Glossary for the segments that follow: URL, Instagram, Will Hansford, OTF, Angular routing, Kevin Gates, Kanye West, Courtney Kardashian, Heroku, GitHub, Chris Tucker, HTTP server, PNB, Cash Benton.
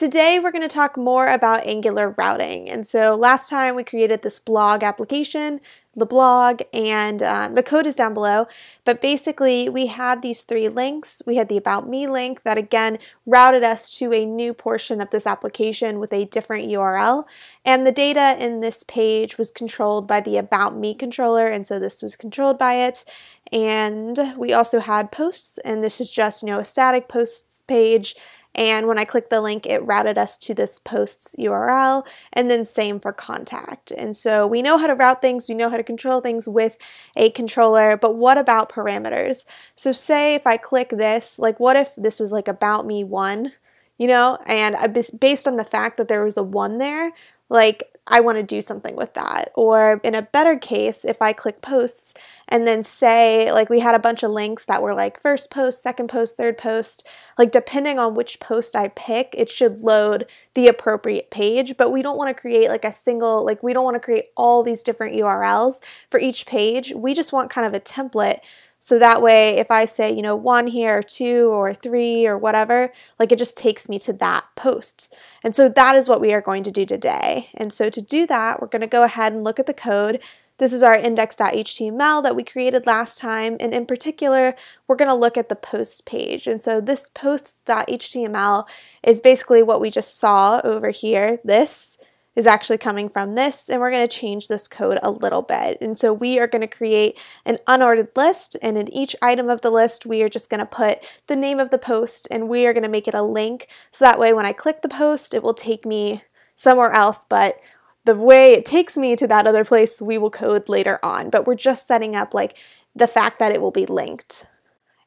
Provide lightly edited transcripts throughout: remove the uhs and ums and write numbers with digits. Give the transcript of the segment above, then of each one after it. Today we're going to talk more about Angular routing. And so last time we created this blog application, the blog, and the code is down below. But basically we had these three links. We had the About Me link that again routed us to a new portion of this application with a different URL. And the data in this page was controlled by the About Me controller, and so this was controlled by it. And we also had posts, and this is just, you know, a static posts page. And when I clicked the link, it routed us to this post's URL, and then same for contact. And so we know how to route things, we know how to control things with a controller, but what about parameters? So say if I click this, like what if this was like about me one, you know, and based on the fact that there was a one there, like I want to do something with that. Or in a better case, if I click posts and then say, like we had a bunch of links that were like first post, second post, third post, like depending on which post I pick, it should load the appropriate page, but we don't want to create like a single, like we don't want to create all these different URLs for each page. We just want kind of a template. So that way, if I say, you know, one here, or two, or three, or whatever, like it just takes me to that post. And so that is what we are going to do today. And so to do that, we're going to go ahead and look at the code. This is our index.html that we created last time. And in particular, we're going to look at the post page. And so this posts.html is basically what we just saw over here. This is actually coming from this, and we're going to change this code a little bit. And so we are going to create an unordered list, and in each item of the list we are just going to put the name of the post, and we are going to make it a link, so that way when I click the post it will take me somewhere else, but the way it takes me to that other place we will code later on. But we're just setting up like the fact that it will be linked.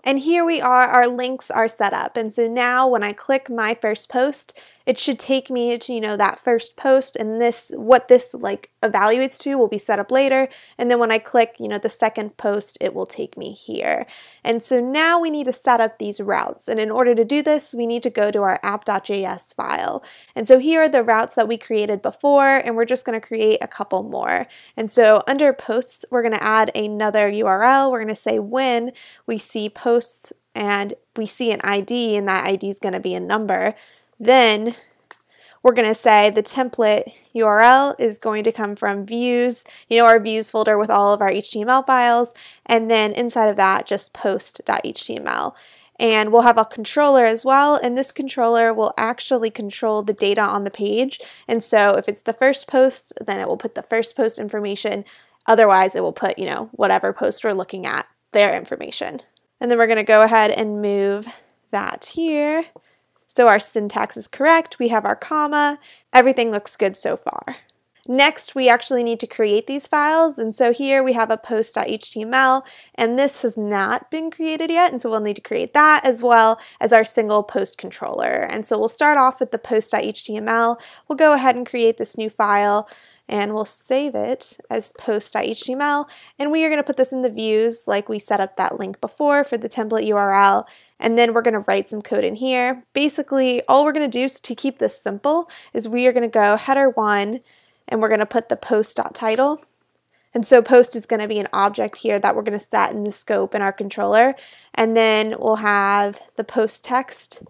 And here we are, our links are set up. And so now when I click my first post, it should take me to, you know, that first post, and this, what this like evaluates to will be set up later. And then when I click, you know, the second post, it will take me here. And so now we need to set up these routes. And in order to do this, we need to go to our app.js file. And so here are the routes that we created before, and we're just going to create a couple more. And so under posts, we're going to add another URL. We're going to say when we see posts and we see an ID, and that ID is going to be a number. Then we're going to say the template URL is going to come from views, you know, our views folder with all of our HTML files, and then inside of that just post.html. And we'll have a controller as well, and this controller will actually control the data on the page. And so if it's the first post, then it will put the first post information. Otherwise, it will put, you know, whatever post we're looking at, their information. And then we're going to go ahead and move that here. So our syntax is correct, we have our comma, everything looks good so far. Next, we actually need to create these files, and so here we have a post.html, and this has not been created yet, and so we'll need to create that as well as our single post controller. And so we'll start off with the post.html, we'll go ahead and create this new file, and we'll save it as post.html, and we are going to put this in the views like we set up that link before for the template URL, and then we're going to write some code in here. Basically, all we're going to do is, to keep this simple, is we are going to go header1, and we're going to put the post.title. And so post is going to be an object here that we're going to set in the scope in our controller, and then we'll have the post text,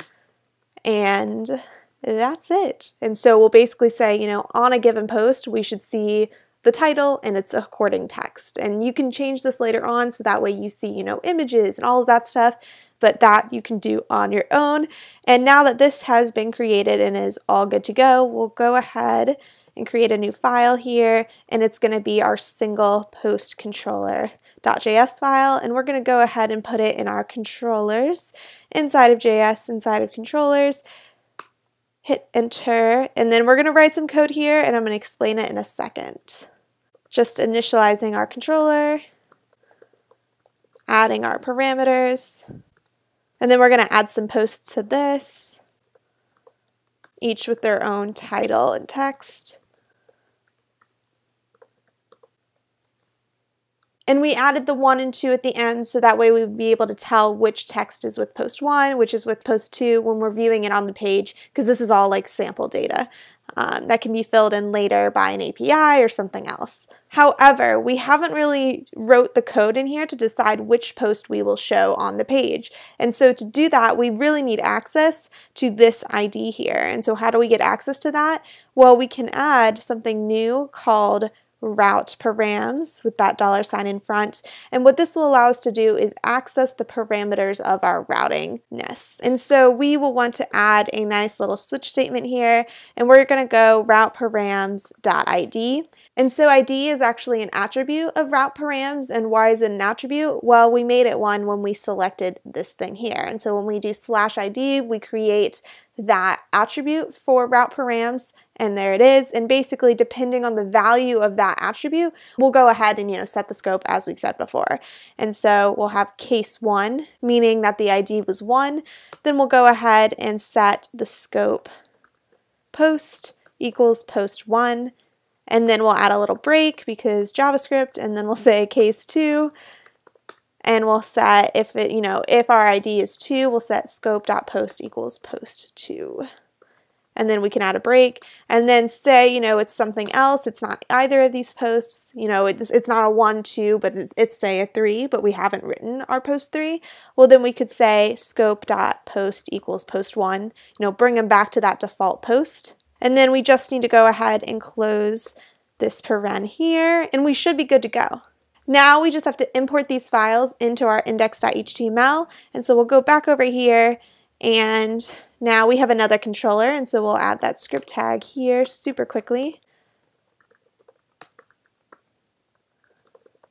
and that's it. And so we'll basically say, you know, on a given post, we should see the title and its according text. And you can change this later on, so that way you see, you know, images and all of that stuff, but that you can do on your own. And now that this has been created and is all good to go, we'll go ahead and create a new file here, and it's going to be our single post controller.js file, and we're going to go ahead and put it in our controllers, inside of JS, inside of controllers. Hit enter, and then we're going to write some code here, and I'm going to explain it in a second. Just initializing our controller, adding our parameters, and then we're going to add some posts to this, each with their own title and text. And we added the 1 and 2 at the end, so that way we would be able to tell which text is with post 1, which is with post 2 when we're viewing it on the page, because this is all like sample data. that can be filled in later by an API or something else. However, we haven't really wrote the code in here to decide which post we will show on the page. And so to do that, we really need access to this ID here. And so how do we get access to that? Well, we can add something new called route params with that $ in front. And what this will allow us to do is access the parameters of our routing nest. And so we will want to add a nice little switch statement here, and we're going to go route params.id. And so ID is actually an attribute of route params. And why is it an attribute? Well, we made it one when we selected this thing here. And so when we do /ID, we create that attribute for route params, and there it is. And basically, depending on the value of that attribute, we'll go ahead and set the scope as we said before. And so we'll have case 1, meaning that the ID was 1. Then we'll go ahead and set the scope post equals post 1. And then we'll add a little break because JavaScript, and then we'll say case 2. And we'll set, if it, if our ID is 2, we'll set scope.post equals post 2. And then we can add a break, and then say, it's something else, it's not either of these posts, it's not a 1, 2, but it's say a 3, but we haven't written our post 3. Well, then we could say scope.post equals post 1, bring them back to that default post. And then we just need to go ahead and close this paren here, and we should be good to go. Now we just have to import these files into our index.html, and so we'll go back over here, and now we have another controller, and so we'll add that script tag here super quickly.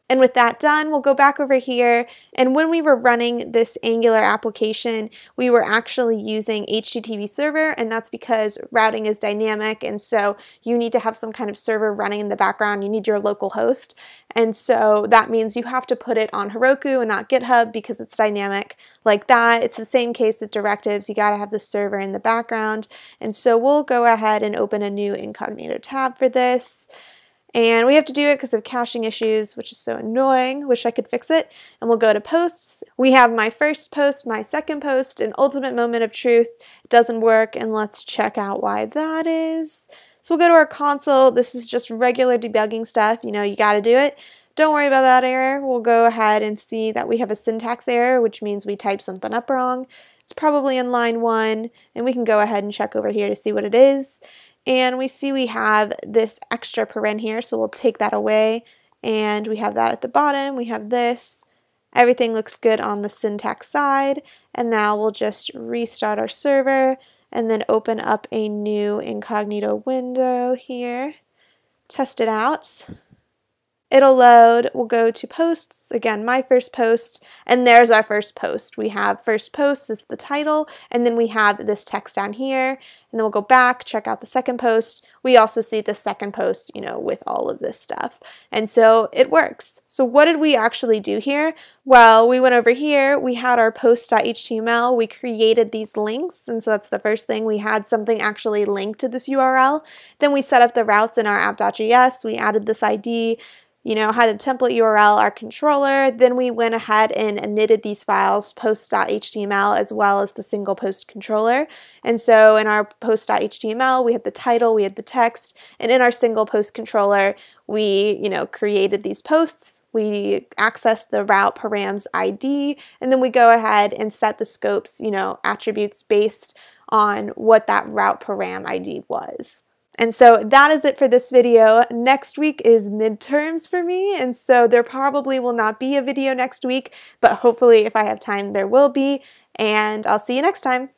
And with that done, we'll go back over here, and when we were running this Angular application, we were actually using HTTP server, and that's because routing is dynamic, and so you need to have some kind of server running in the background. You need your local host, and so that means you have to put it on Heroku and not GitHub because it's dynamic like that. It's the same case with directives. You gotta have the server in the background, and so we'll go ahead and open a new incognito tab for this. And we have to do it because of caching issues, which is so annoying. Wish I could fix it. And we'll go to posts. We have my first post, my second post, and ultimate moment of truth. It doesn't work, and let's check out why that is. So we'll go to our console. This is just regular debugging stuff. You got to do it. Don't worry about that error. We'll go ahead and see that we have a syntax error, which means we typed something up wrong. It's probably in line 1, and we can go ahead and check over here to see what it is. And we see we have this extra paren here, so we'll take that away. And we have that at the bottom, we have this. Everything looks good on the syntax side. And now we'll just restart our server and then open up a new incognito window here. Test it out. It'll load, we'll go to posts, again, my first post, and there's our first post. We have first post is the title, and then we have this text down here, and then we'll go back, check out the second post. We also see the second post, with all of this stuff. And so it works. So what did we actually do here? Well, we went over here, we had our post.html, we created these links, and so that's the first thing. We had something actually linked to this URL. Then we set up the routes in our app.js, we added this ID, had a template URL, our controller, then we went ahead and knitted these files, post.html as well as the single post controller. And so in our post.html, we had the title, we had the text, and in our single post controller, we, created these posts, we accessed the route params ID, and then we go ahead and set the scopes, attributes based on what that route param ID was. And so that is it for this video. Next week is midterms for me, and so there probably will not be a video next week, but hopefully if I have time, there will be, and I'll see you next time.